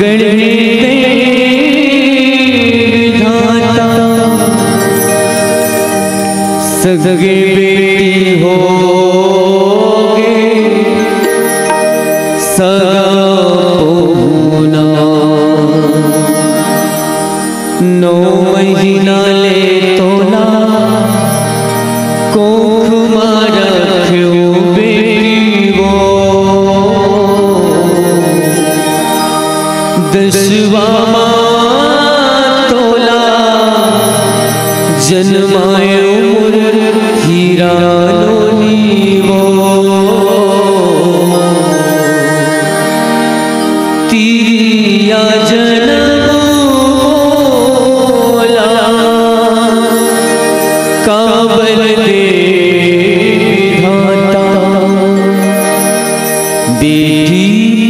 बिगड़ने दे विधाता, सगे बेटे होगे सदा होना। नौ महीना ले तोला कोख मारा रखियो बेटी वो, दसवा तोला जन्माए उम्र हीरा लोनी वो, तीरिया बेटी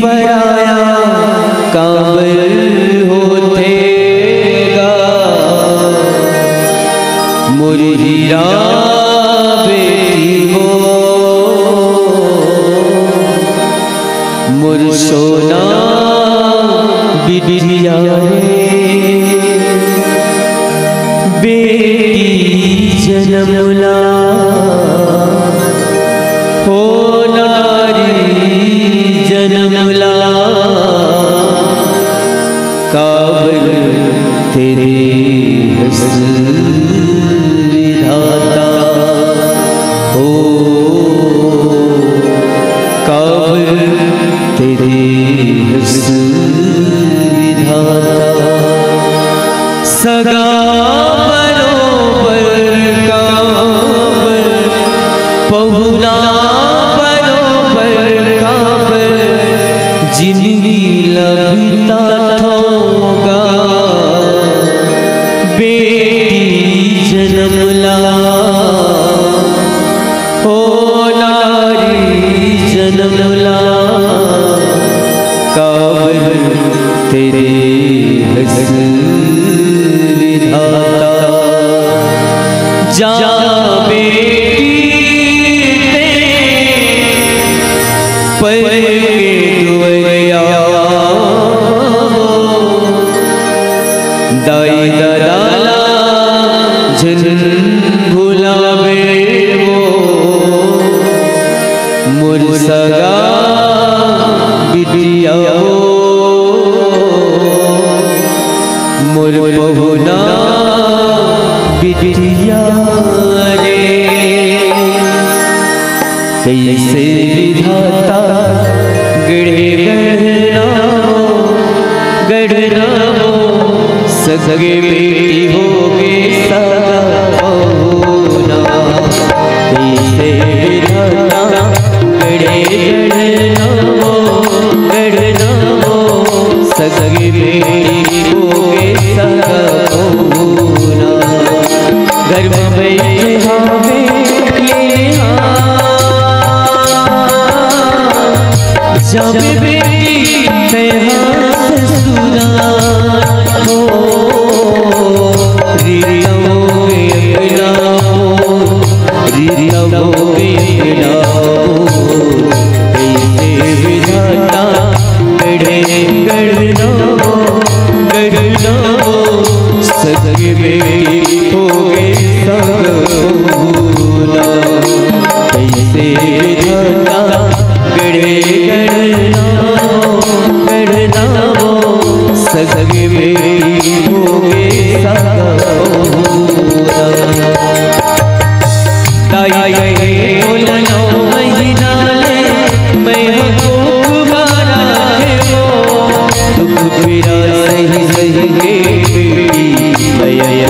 पराया काबिल होते गा, मुर्हिरा बेटी हो मुर्सोना बिटिया बेटी जनमला हो जनमला। काबिल तेरे विधाता हो, काबिल तेरे विधाता। सदा बरोबर काबिल पहुँचा जिन्हें लगता था होगा, बेटी जन्मला हो नारी जन्मला। काबिल तेरे विधाता, जा बेटी तेरे दाई दादा झन भूला बेवो मुर्सगा बिटिया मुर्बहुना बिटिया रे। कैसे विधाता गढ़ना सगे बेटी होगे सदा होना। कैसे विधाता गढ़ना हो सगे बेटी होगे सदा होना। घर में बैठे हमें जब बेटी सगे बेटी होगे सदा होना। कैसे विधाता गढ़ना हो सगे बेटी होगे सदा होना।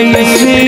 Let me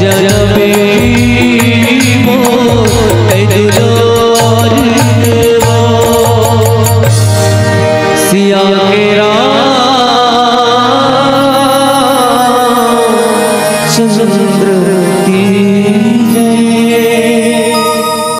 Yeah.